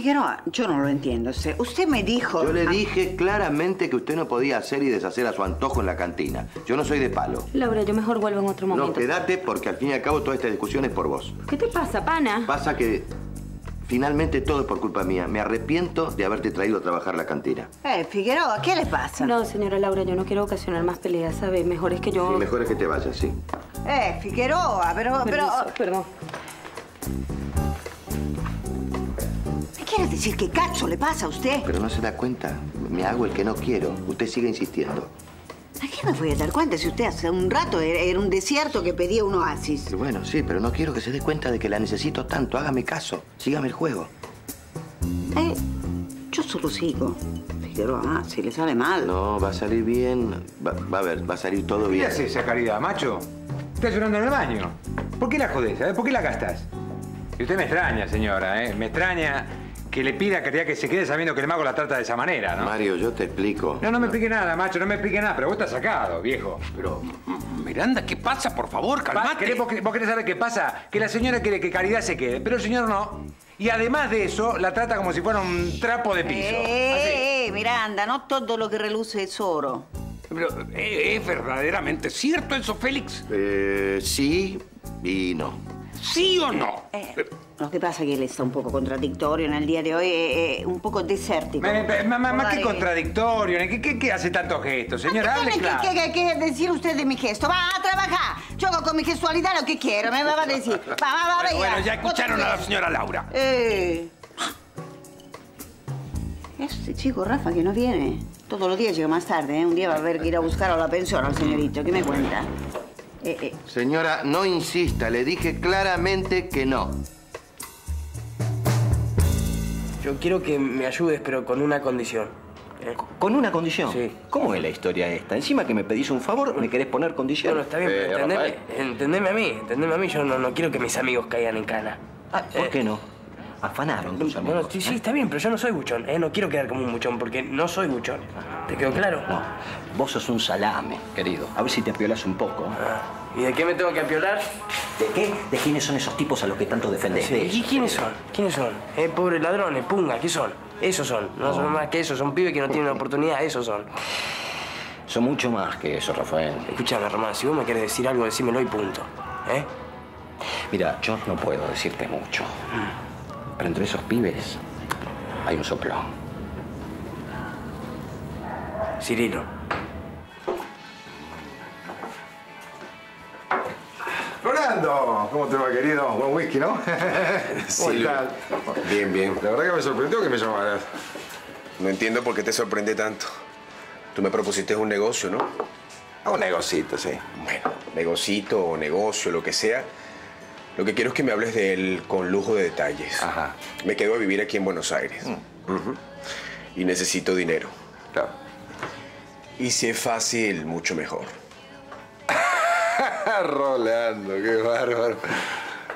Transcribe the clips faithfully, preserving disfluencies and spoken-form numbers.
Figueroa, yo no lo entiendo. Usted me dijo... Yo le dije claramente que usted no podía hacer y deshacer a su antojo en la cantina. Yo no soy de palo. Laura, yo mejor vuelvo en otro momento. No, quédate porque al fin y al cabo toda esta discusión es por vos. ¿Qué te pasa, pana? Pasa que finalmente todo es por culpa mía. Me arrepiento de haberte traído a trabajar la cantina. Eh, Figueroa, ¿qué le pasa? No, señora Laura, yo no quiero ocasionar más peleas, ¿sabes? Mejor es que yo... Sí, mejor es que te vayas, sí. Eh, Figueroa, pero... pero... Perdón. ¿Quieres decir qué cacho le pasa a usted? Pero no se da cuenta. Me hago el que no quiero. Usted sigue insistiendo. ¿A qué me voy a dar cuenta si usted hace un rato era un desierto que pedía un oasis? Bueno, sí, pero no quiero que se dé cuenta de que la necesito tanto. Hágame caso. Sígame el juego. Eh, yo solo sigo. Figueroa, si le sale mal. No, va a salir bien. Va, va a ver, va a salir todo bien. ¿Qué haces esa Caridad, macho? Estás llorando en el baño. ¿Por qué la jodés? ¿Eh? ¿Por qué la gastás? Y usted me extraña, señora, ¿eh? Me extraña... que le pida a Caridad que se quede sabiendo que el mago la trata de esa manera, ¿no? Mario, yo te explico. No, no me explique nada, macho, no me explique nada, pero vos estás sacado, viejo. Pero, Miranda, ¿qué pasa? Por favor, calmate. ¿Vos querés saber qué pasa? Que la señora quiere que Caridad se quede, pero el señor no. Y además de eso, la trata como si fuera un trapo de piso. ¡Eh, eh, Miranda! No todo lo que reluce es oro. Pero, ¿es verdaderamente cierto eso, Félix? Eh, sí y no. ¿Sí o no? Eh. Lo que pasa es que él está un poco contradictorio en el día de hoy, eh, eh, un poco desértico. Más que contradictorio, ¿qué, qué, qué hace tantos gestos, señora? ¿Qué tiene claro. que, que, que decir usted de mi gesto? Va a trabajar, yo con mi gestualidad lo que quiero, me va a decir. Va, va, va, bueno, bueno, ya escucharon a la señora Laura. Eh. Este chico, Rafa, que no viene. Todos los días llega más tarde, ¿eh? Un día va a haber que ir a buscar a la pensión al señorito, ¿qué me cuenta? Eh, eh. Señora, no insista, le dije claramente que no. Yo quiero que me ayudes, pero con una condición. ¿Con una condición? Sí. ¿Cómo es la historia esta? Encima que me pedís un favor, me querés poner condiciones. No, no, está bien, eh, pero entendeme, entendeme a mí, entendeme a mí. Yo no, no quiero que mis amigos caigan en cana. Ah, ¿por eh, qué no? Afanaron tus amigos. No, no, sí, sí, está bien, pero yo no soy buchón. Eh, no quiero quedar como un buchón, porque no soy buchón. ¿Te quedó claro? No, vos sos un salame, querido. A ver si te apiolás un poco. Ah, ¿y de qué me tengo que apiolar? ¿De qué? ¿De quiénes son esos tipos a los que tanto defendés? Sí, ¿y quiénes son? ¿Quiénes son? Eh, pobres ladrones, punga, ¿qué son? Esos son. No, no son más que esos, son pibes que no tienen oportunidad, esos son. Son mucho más que eso, Rafael. Escúchame, Román, si vos me querés decir algo, decímelo y punto. ¿Eh? Mira, yo no puedo decirte mucho. Pero entre esos pibes hay un soplón. Cirilo. Rolando, ¿cómo te va, querido? Buen whisky, ¿no? Sí, ¿cómo estás? Bien, bien. La verdad que me sorprendió que me llamaras. No entiendo por qué te sorprende tanto. Tú me propusiste un negocio, ¿no? Ah, un negocito, sí. Bueno, negocito o negocio, lo que sea. Lo que quiero es que me hables de él con lujo de detalles. Ajá. Me quedo a vivir aquí en Buenos Aires. Uh-huh. Y necesito dinero. Claro. Y si es fácil, mucho mejor. Rolando, qué bárbaro.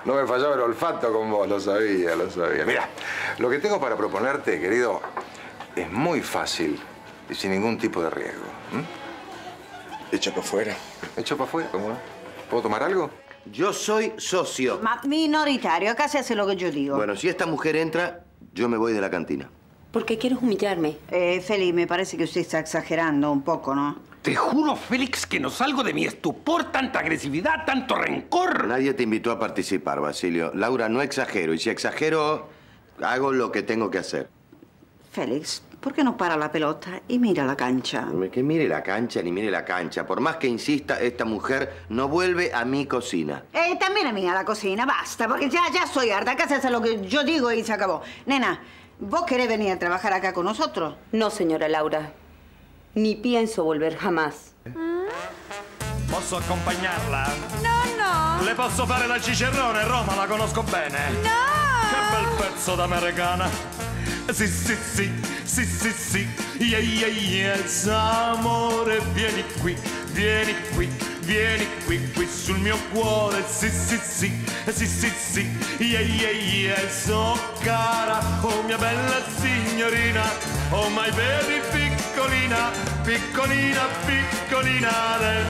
No me fallaba el olfato con vos, lo sabía, lo sabía. Mira, lo que tengo para proponerte, querido, es muy fácil y sin ningún tipo de riesgo. ¿Mm? Echa para afuera. ¿Echa para afuera? ¿Cómo? ¿Puedo tomar algo? Yo soy socio. Ma minoritario, acá se hace lo que yo digo. Bueno, si esta mujer entra, yo me voy de la cantina. ¿Por qué quieres humillarme? Eh, Félix, me parece que usted está exagerando un poco, ¿no? Te juro, Félix, que no salgo de mi estupor, tanta agresividad, tanto rencor. Nadie te invitó a participar, Basilio. Laura, no exagero. Y si exagero, hago lo que tengo que hacer. Félix, ¿por qué no para la pelota y mira la cancha? Que mire la cancha ni mire la cancha. Por más que insista, esta mujer no vuelve a mi cocina. Eh, también a mí a la cocina, basta, porque ya, ya soy harta. Acá se hace lo que yo digo y se acabó. Nena, ¿vos querés venir a trabajar acá con nosotros? No, señora Laura. Ni pienso volver jamás. ¿Eh? ¿Posso accompagnarla? No, no. ¿Le posso fare da cicerone? Roma la conozco bene. No. Qué bel pezzo d'americana. Sì, sì, sì, sì, sì, sì, yeah, yeah, yes, amore, vieni qui, vieni qui, vieni qui, qui sul mio cuore, sì, sì, sì, sì, sì, sì, yeah, yeah, yes, oh cara, oh mia bella signorina, oh my baby piccolina, piccolina, piccolina.